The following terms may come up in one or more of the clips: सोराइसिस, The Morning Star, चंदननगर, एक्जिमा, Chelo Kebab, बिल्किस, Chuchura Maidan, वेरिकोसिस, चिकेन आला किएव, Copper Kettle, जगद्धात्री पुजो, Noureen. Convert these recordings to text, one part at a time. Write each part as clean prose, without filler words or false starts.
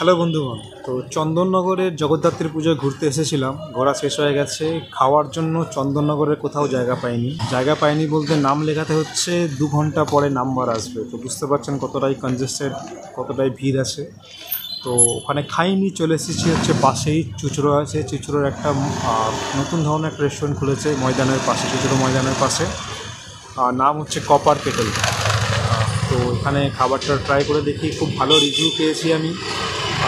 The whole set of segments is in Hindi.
हेलो बंधुगण तो चंदननगर जगद्धात्री पुजो घुरते एसेछिलाम घोरा शेष हो गेछे खावार जोन्नो चंदननगर कोथाओ जैगा पाइनी बोलते नाम लेखाते होच्छे 2 घंटा परे नम्बर आसबे तो बुझते पारछेन कतटाई कंजेस्टेड कतटाई भीड़ आछे तो ओखाने खाइनी चले एसेछि होच्छे पाशेई चुचुरो आछे चुचुरोर एकटा नतुन धरनेर एक रेस्टुरेंट खुलेछे मैदानेर पाशे चुचुरो मैदानेर पाशे नाम होच्छे कपार केटल तो एखाने खाबारटा ट्राई करे देखी खूब भालो रिव्यू पेयेछि आमि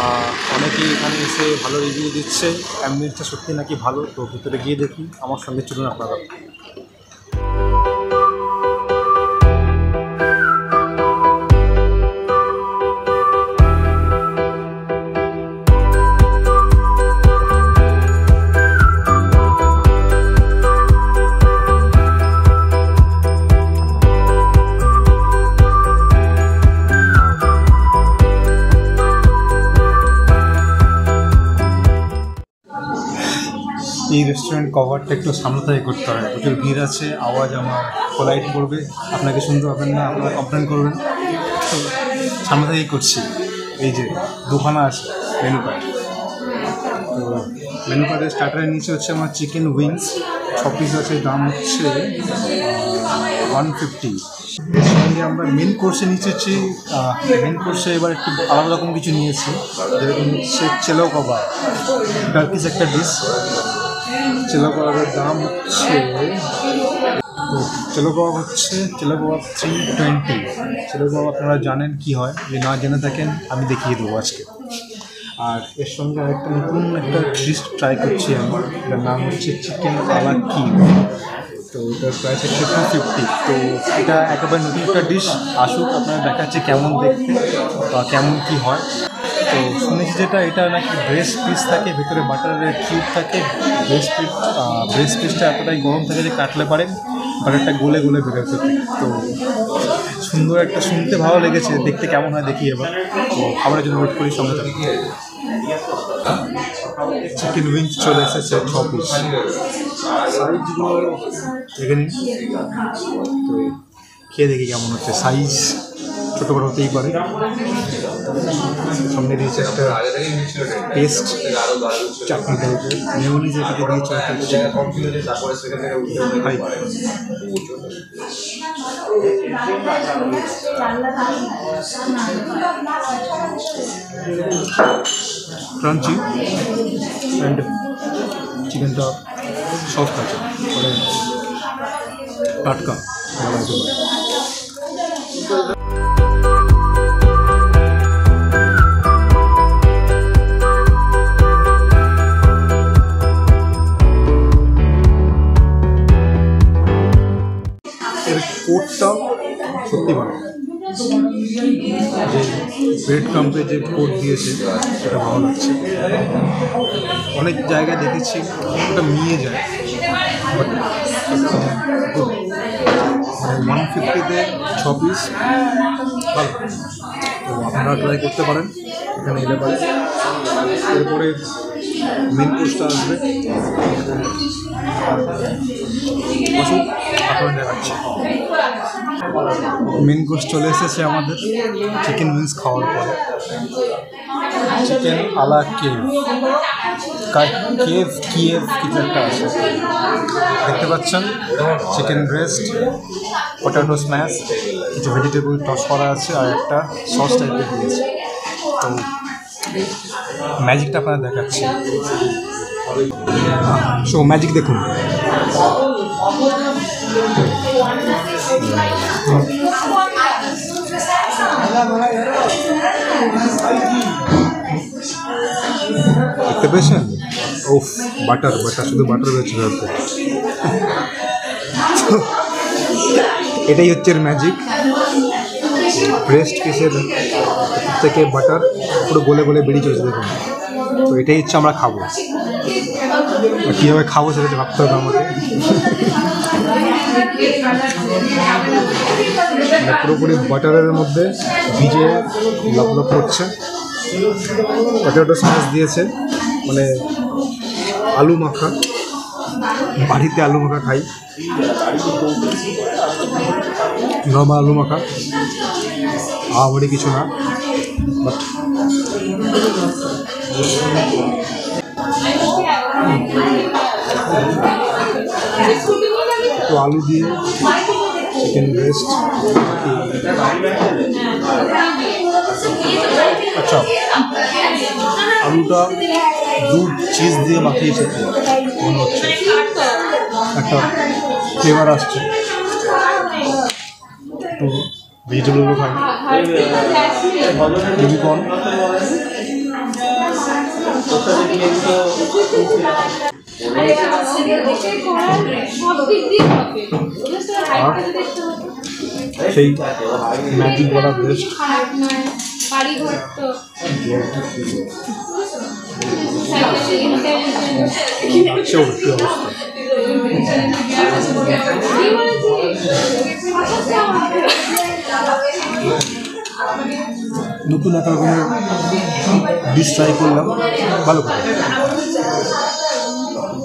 अनेके एखाने एसे भालो रिव्यू दिচ্ছে অ্যাম্বিয়েন্সটা সত্যি নাকি ভালো তো ভিতরে গিয়ে দেখি আমার সঙ্গে চলুন আপনারা ये रेस्टुरेंट कवर एक सामलाते करते हैं प्रचुर भीड़ आवाज़ पोलाइट करबे आपनाके सुनते पाबेन ना आपनारा कमप्लेन करबेन तो सामलाते करछि एई जे दुखाना आछे मेनू कार्ड तो मेनू कार्डे स्टार्टारे नीचे होच्छे आमार चिकेन उइंग्स 6 पिस आछे दाम होच्छे 150 एर संगे आमरा मेन कोर्से निएछि मेन कोर्से एबार एकटु आलादा रकम किछु निएछि जेरकम होच्छे चेलो कबाब टार्किश एकटा डिश चेलो कबाबের দাম হচ্ছে তো चेलो कबाब হচ্ছে चेलो कबाब 320 चेलो कबाब আপনারা জানেন কি হয় যে না জেনে থাকেন আমি দেখিয়ে দেব আজকে আর এর সঙ্গে আরেকটা নতুন একটা ডিশ ট্রাই করছি আমরা এর নাম হচ্ছে চিকেন আলা কিয়েভ তো এটার প্রাইস হচ্ছে 250 তো এটা একেবারে নতুন একটা ডিশ আসুক আপনারা দেখাচ্ছি কেমন দেখতে বা কেমন কি হয় तो सुने जेटा ये ना कि ब्रेस्ट पिस थे भेतरे बाटार किूब थे ब्रेस्ट पिसटा एतटाई गरम थे काटले पड़े बाटार गले गले बेरोते तो सुंदर एक सुनते भालो लेगे देखते केमन है देखिए तो खाबार जो वेट करी संगे तक चिकेन उइंग्स चले छ पिस तो खे देखी केमन होच्छे साइज छोटो बड़ो होते ही पड़े सामने दिए एक paste chutney mayonnaise crunchy and chicken का सॉफ्ट टाटका कोटटा सत्य भालो ब्रेड क्रम्बे जो कोट दिए भालो लागছে अनेक जगह देखेছি ওটা নিয়ে যায় বাট 150 তে 6 পিস ভালো তো আপনারা ট্রাই করতে পারেন এখানে এলে পারে এরপরে মেন কোর্সটা আসবে मेन कोर्स चले चिकेन उइंग्स खाओयार परे चिकेन आला केव किएव देखते चिकेन ब्रेस्ट पोटैटो स्मैश कुछ वेजिटेबल टस करा और एक सस टाइप तो मैजिकटा अपना देखा सो मैजिक देखो বাটার শুধু বাটার বেঁচে যাচ্ছে এটাই হচ্ছে ম্যাজিক ব্রেস্ট পিসের থেকে বাটার পুরো গলে গলে বেরিয়ে চলেছে দেখুন তো এটাই হচ্ছে আমরা খাবো কীভাবে খাবো সেটা ভাবতে হবে আমাদের পুরোপুরি বাটারের মধ্যে ভিজে লবলব করছে পটেটো সস দিয়েছে মানে আলু মাখা বাড়িতে আলু মাখা খাই নরমাল আলু মাখা আবার কিছু না বাট तो आलू दिए, चिकन ब्रेस्ट, अच्छा आलू का दूध चीज दिए माखिए फ्लेवर आसছে तो वेजिटेबल खाएं यूनिकॉर्न मैजिक वाला बेस्ट নতুন একটা ডিশ ট্রাই করলাম ভালো করে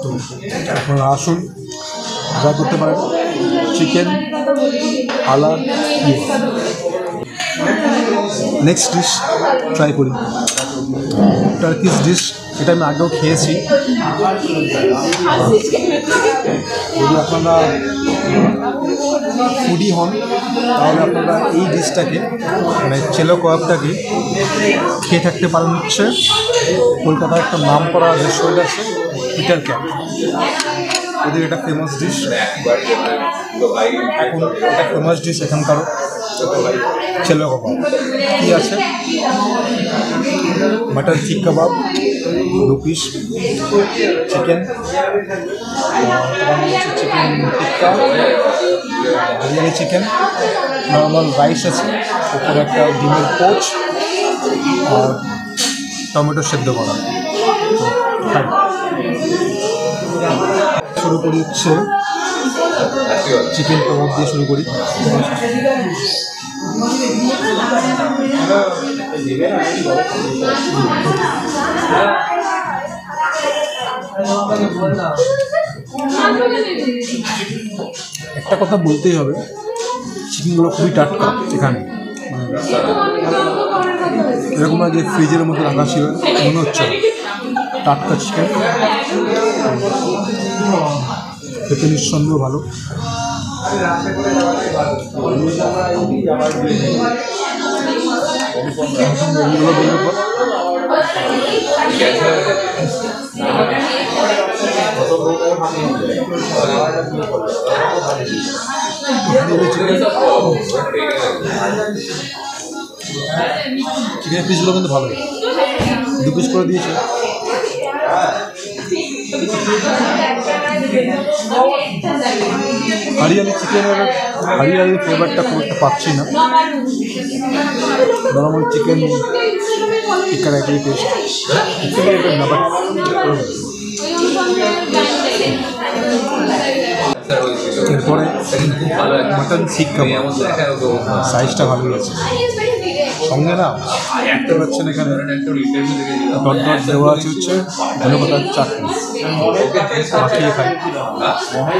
তো আপনারা আসুন যা করতে পারেন chicken a la Kiev next dish try করি টার্কিশ ডিশ এটা আমি আগেও খেয়েছি যদি আপনারা ফুডি হন তাহলে আপনারা এই ডিশটাকে মানে চেলো কেবাবটাকে খেয়ে থাকতে পারেন হচ্ছে কলকাতার একটা নাম করা রেস্টুরেন্ট আছে পিটার ক্যাপ ওদের এটা ফেমাস ডিশ এখন একটা ফেমাস ডিশ এখানকার চেলো কেবাব কি আছে मटन सीख कबाब दो piece chicken chicken tikka biryani chicken normal rice आपर एक डिमेर पोच और टमेटो सिद्ध करा शुरू करी चिकन कबाब दिए शुरू करी একটা কথা বলতেই হবে চিকেনগুলো খুবই টাটকা এখানে এরকম না যে ফ্রিজের মধ্যে রাখা ছিল মনে হচ্ছে টাটকা চিকেন খেতে নিঃসন্দেহ ভালো चिकन पिसगुलो किन्तु भालो दो पिस करे दिएछे हरियाली चिकेन हरियाली फ्लेवरটা খুব একটা পাচ্ছি না নরমাল চিকেন টিক্কা একই টেস্ট চিকেন এর নাম্বার এরপরে মটন সিখ কাবাব সাইজটা ভালো আছে সঙ্গে না একটা হচ্ছে এখানে ডট ডট দেওয়া আছে হচ্ছে ভালো কথা চাটনি মাখিয়ে খাই চিকেন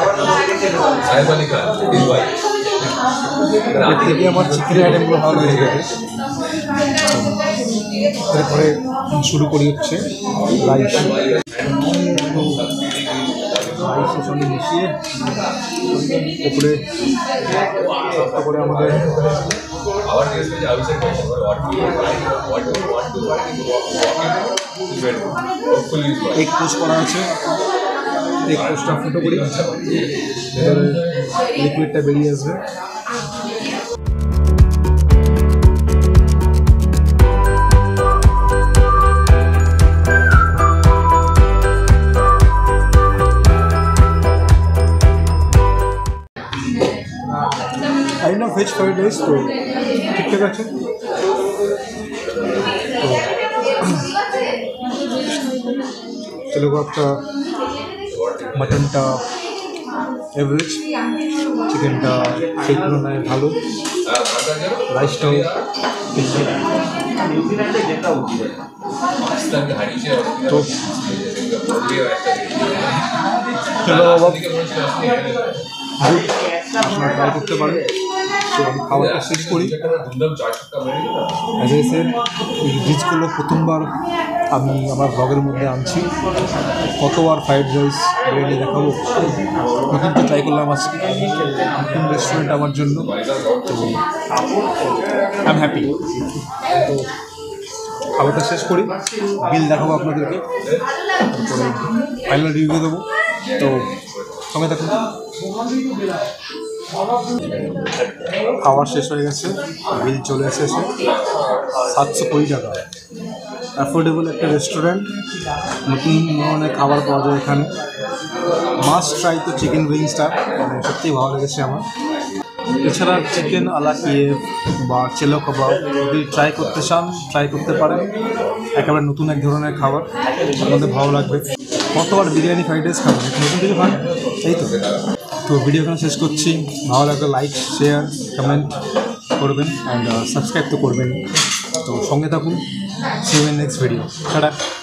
আইটেমগুলো ভালো হয়ে গেছে তারপরে শুরু করি হচ্ছে রাইস রাইসের সঙ্গে মিশিয়ে উপরে সস্তা করে আমাদের এক পোস্ট করা আছে এক পোস্টটা ফুটো করি লিকুইডটা বেরিয়ে আসবে वेज फ्राइड राइस तो ठीक ठाक चलो आपका मटन टा एवरेज चिकन टा ठीक भलो राइस तो चलो अब ट्राई करते पारे तो हम खावा शेष करी एज ए सेड रिचगुलो प्रथमबार আমি আমার ব্লগের মধ্যে আনছি কতবার ফ্রাইড রাইস রেডি দেখাবো নতুন তো ট্রাই করলাম আজকে নতুন রেস্টুরেন্ট আমার জন্য তো আই এম হ্যাপি তো খাবারটা শেষ করি বিল দেখাবো আপনাদেরকে তারপরে ফাইনাল রিভিউ দেবো তো সঙ্গে থাকুন খাবার শেষ হয়ে গেছে বিল চলে এসেছে 720 টাকা एफोर्डेबल एक रेस्टुरेंट नतून धरण खबर पाव जाए एखे मास्ट ट्राई तो चिकेन विंग्सटा सत्य भाव लेगे हमारे एछाड़ा चिकेन आला किएव चेलो कबाब यदि ट्राई करते चान ट्राई करते पारें एकेबारे नतून एक धरण खबर आपनादेर भालो लागबे कतबार बिरियानी फ्राइड राइस खाबेन नतून किछु खान एई तो भिडियो एखाने शेष करछि भालो लागले लाइक शेयर कमेंट करबेन एंड सबस्क्राइब तो करबेन तो संगे थाकुन। See you in next video. Ta-da.